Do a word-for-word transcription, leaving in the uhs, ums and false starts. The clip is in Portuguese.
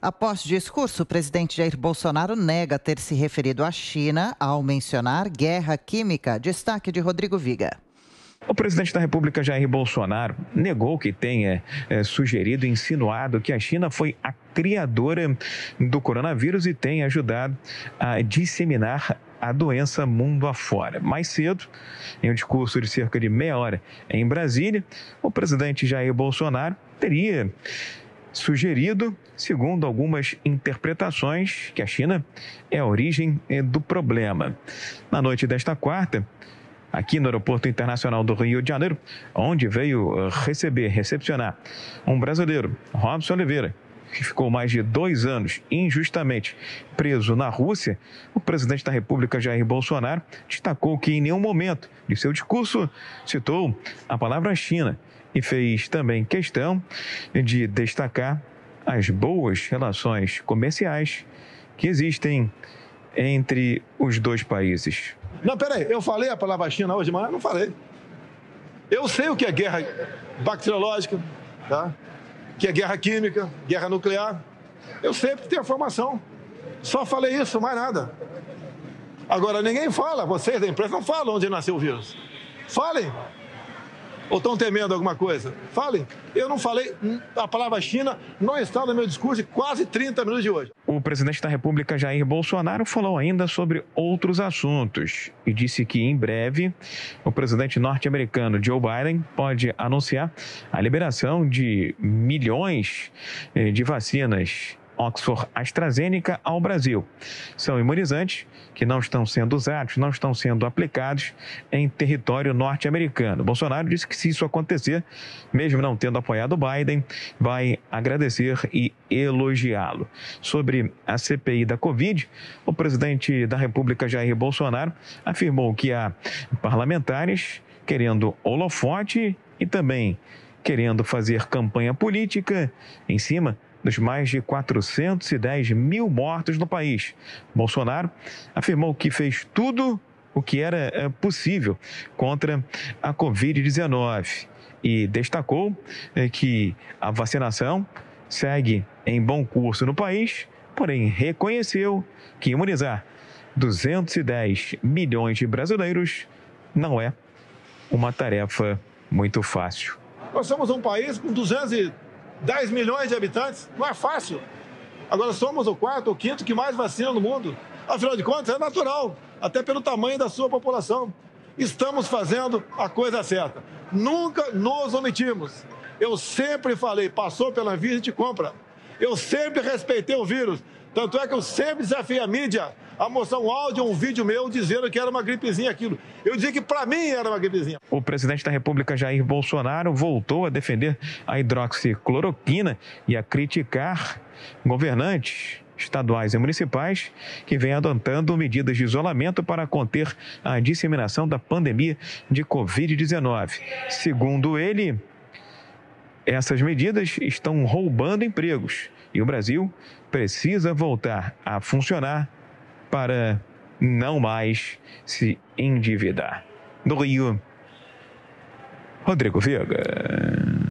Após discurso, o presidente Jair Bolsonaro nega ter se referido à China ao mencionar guerra química. Destaque de Rodrigo Viga. O presidente da República, Jair Bolsonaro, negou que tenha é, sugerido e insinuado que a China foi a criadora do coronavírus e tenha ajudado a disseminar a doença mundo afora. Mais cedo, em um discurso de cerca de meia hora em Brasília, o presidente Jair Bolsonaro teria sugerido, segundo algumas interpretações, que a China é a origem do problema. Na noite desta quarta, aqui no Aeroporto Internacional do Rio de Janeiro, onde veio receber, recepcionar um brasileiro, Robson Oliveira, que ficou mais de dois anos injustamente preso na Rússia, o presidente da República, Jair Bolsonaro, destacou que em nenhum momento de seu discurso citou a palavra China e fez também questão de destacar as boas relações comerciais que existem entre os dois países. Não, peraí, eu falei a palavra China hoje, mas eu não falei. Eu sei o que é guerra bacteriológica, tá? Que é guerra química, guerra nuclear. Eu sempre tenho a formação. Só falei isso, mais nada. Agora, ninguém fala, vocês da imprensa não falam onde nasceu o vírus. Falem. Ou estão temendo alguma coisa? Falem. Eu não falei, a palavra China não está no meu discurso de quase trinta minutos de hoje. O presidente da República, Jair Bolsonaro, falou ainda sobre outros assuntos e disse que em breve o presidente norte-americano Joe Biden pode anunciar a liberação de milhões de vacinas Oxford-AstraZeneca ao Brasil. São imunizantes que não estão sendo usados, não estão sendo aplicados em território norte-americano. Bolsonaro disse que se isso acontecer, mesmo não tendo apoiado o Biden, vai agradecer e elogiá-lo. Sobre a C P I da Covid, o presidente da República, Jair Bolsonaro, afirmou que há parlamentares querendo holofote e também querendo fazer campanha política em cima dos mais de quatrocentos e dez mil mortos no país. Bolsonaro afirmou que fez tudo o que era possível contra a Covid dezenove e destacou que a vacinação segue em bom curso no país, porém reconheceu que imunizar duzentos e dez milhões de brasileiros não é uma tarefa muito fácil. Nós somos um país com duzentos e dez milhões de habitantes, não é fácil. Agora somos o quarto ou quinto que mais vacina no mundo. Afinal de contas, é natural, até pelo tamanho da sua população. Estamos fazendo a coisa certa. Nunca nos omitimos. Eu sempre falei, passou pela Anvisa e te compra. Eu sempre respeitei o vírus. Tanto é que eu sempre desafiei a mídia a mostrar um áudio ou um vídeo meu dizendo que era uma gripezinha aquilo. Eu dizia que para mim era uma gripezinha. O presidente da República, Jair Bolsonaro, voltou a defender a hidroxicloroquina e a criticar governantes estaduais e municipais que vêm adotando medidas de isolamento para conter a disseminação da pandemia de Covid dezenove. Segundo ele, essas medidas estão roubando empregos e o Brasil precisa voltar a funcionar para não mais se endividar. Do Rio, Rodrigo Viga.